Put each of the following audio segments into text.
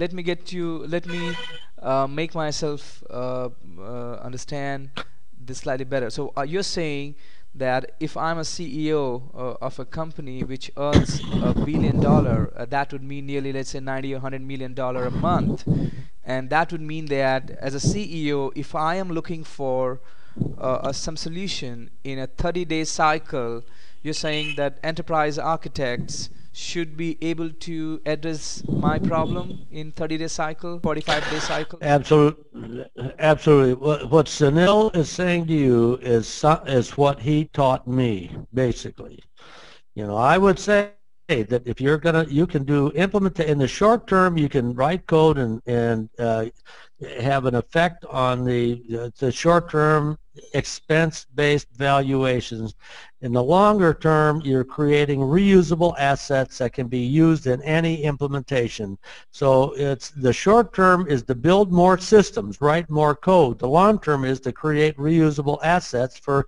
Let me get you. Let me make myself understand this slightly better. So you're saying that if I'm a CEO of a company which earns $1 billion, that would mean nearly, let's say, $90 or $100 million a month, and that would mean that as a CEO, if I am looking for some solution in a 30-day cycle, you're saying that enterprise architects should be able to address my problem in 30-day cycle, 45-day cycle? Absolutely. What Sunil is saying to you is what he taught me, basically. You know, I would say that if you're gonna, you can do implement in the short term. You can write code and have an effect on the short term expense-based valuations. In the longer term, you're creating reusable assets that can be used in any implementation. So it's the short term is to build more systems, write more code. The long term is to create reusable assets for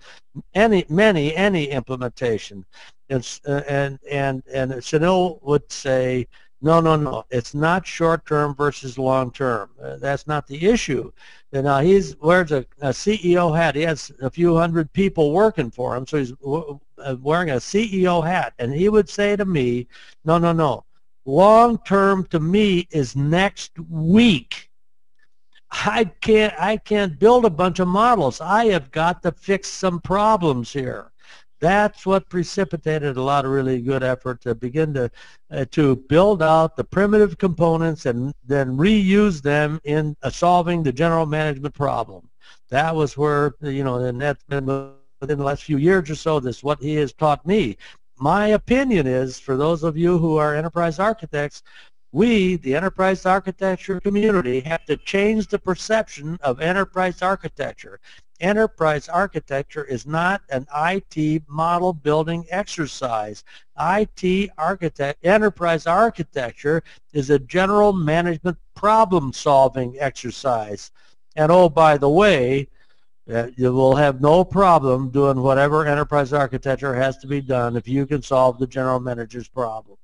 any implementation. And Sunil would say, no, it's not short term versus long term. That's not the issue. And now he's wears a CEO hat. He has a few hundred people working for him, so he's wearing a CEO hat. And he would say to me, no, long term to me is next week. I can't build a bunch of models. I have got to fix some problems here. That's what precipitated a lot of really good effort to begin to build out the primitive components and then reuse them in solving the general management problem. That was where, you know, and that's been within the last few years or so. This is what he has taught me. My opinion is, for those of you who are enterprise architects, we, the enterprise architecture community, have to change the perception of enterprise architecture. Enterprise architecture is not an IT model building exercise. Enterprise architecture is a general management problem solving exercise. And oh, by the way, you will have no problem doing whatever enterprise architecture has to be done if you can solve the general manager's problem.